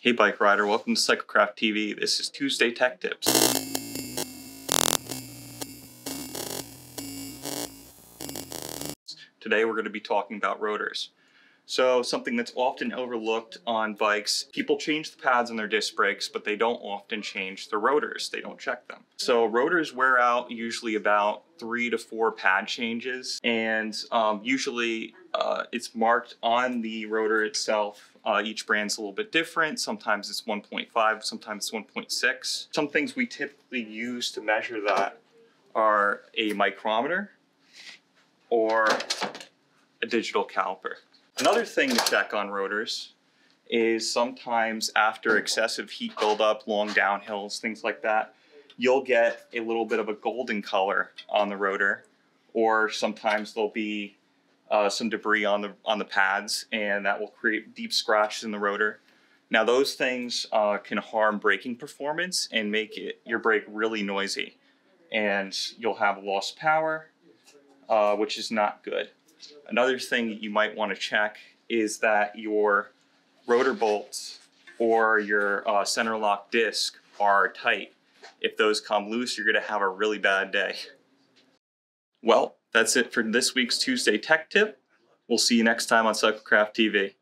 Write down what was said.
Hey bike rider, welcome to Cycle Craft TV. This is Tuesday Tech Tips. Today we're going to be talking about rotors. So something that's often overlooked on bikes, people change the pads on their disc brakes, but they don't often change the rotors. They don't check them. So rotors wear out usually about 3 to 4 pad changes, and usually it's marked on the rotor itself. Each brand's a little bit different. Sometimes it's 1.5, sometimes it's 1.6. Some things we typically use to measure that are a micrometer or a digital caliper. Another thing to check on rotors is sometimes after excessive heat buildup, long downhills, things like that, you'll get a little bit of a golden color on the rotor, or sometimes there'll be some debris on the pads, and that will create deep scratches in the rotor. Now those things can harm braking performance and make your brake really noisy, and you'll have lost power, which is not good. Another thing that you might want to check is that your rotor bolts or your center lock disc are tight. If those come loose, you're going to have a really bad day. Well, that's it for this week's Tuesday Tech Tip. We'll see you next time on Cycle Craft TV.